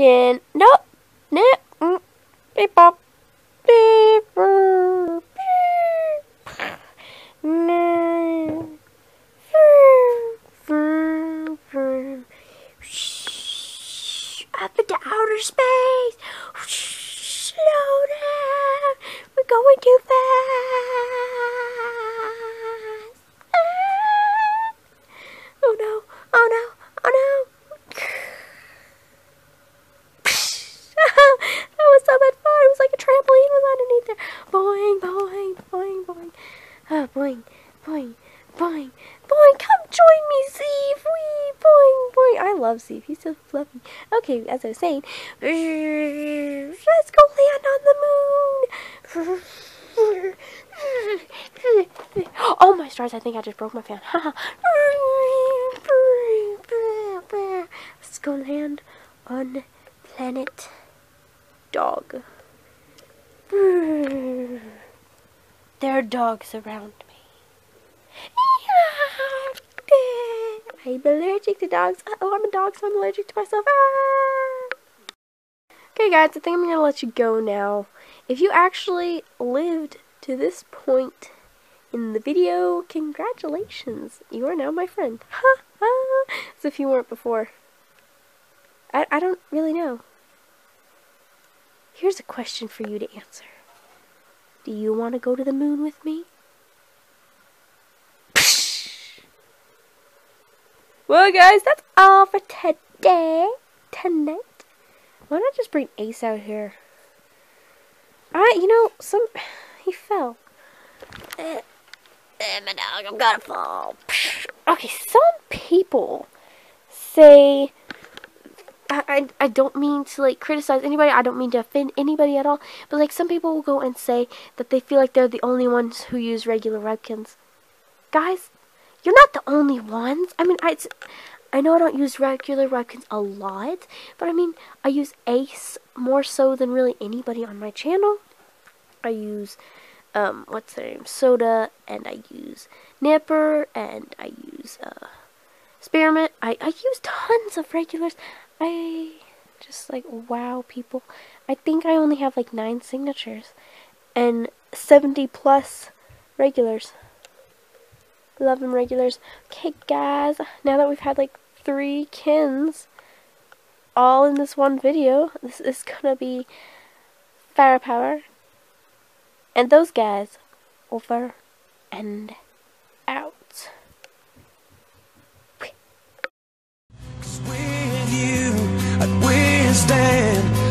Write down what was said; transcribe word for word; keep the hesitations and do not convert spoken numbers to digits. Can no, nip, beep, pop, beep, up into outer space. Slow down, we're going too fast. Oh no! Oh no! Oh no! So much fun. It was like a trampoline was underneath there. Boing, boing, boing, boing. Oh, boing, boing, boing, boing. Come join me, Zeef. Wee, boing, boing. I love Zeef. He's so fluffy. Okay, as I was saying, let's go land on the moon. Oh, my stars. I think I just broke my fan. Let's go land on planet Dog. There are dogs around me. I'm allergic to dogs. Uh oh, I'm a dog, so I'm allergic to myself. Ah! Okay, guys, I think I'm gonna let you go now. If you actually lived to this point in the video, congratulations! You are now my friend. Ha ha! As if you weren't before. I I don't really know. Here's a question for you to answer. Do you want to go to the moon with me? Well, guys, that's all for today. Tonight. Why not just bring Ace out here? I, you know, some... He fell. Uh, uh, my dog, I'm gonna fall. Okay, some people say... I, I don't mean to, like, criticize anybody. I don't mean to offend anybody at all. But, like, some people will go and say that they feel like they're the only ones who use regular Webkinz. Guys, you're not the only ones. I mean, I, it's, I know I don't use regular Webkinz a lot. But, I mean, I use Ace more so than really anybody on my channel. I use, um, what's their name? Soda. And I use Nipper. And I use, uh, Experiment. I, I use tons of regulars. I just, like, wow, people. I think I only have, like, nine signatures and seventy plus regulars. Love them regulars. Okay, guys, now that we've had, like, three kins all in this one video, this is gonna be firepower. And those guys, over and out. Stand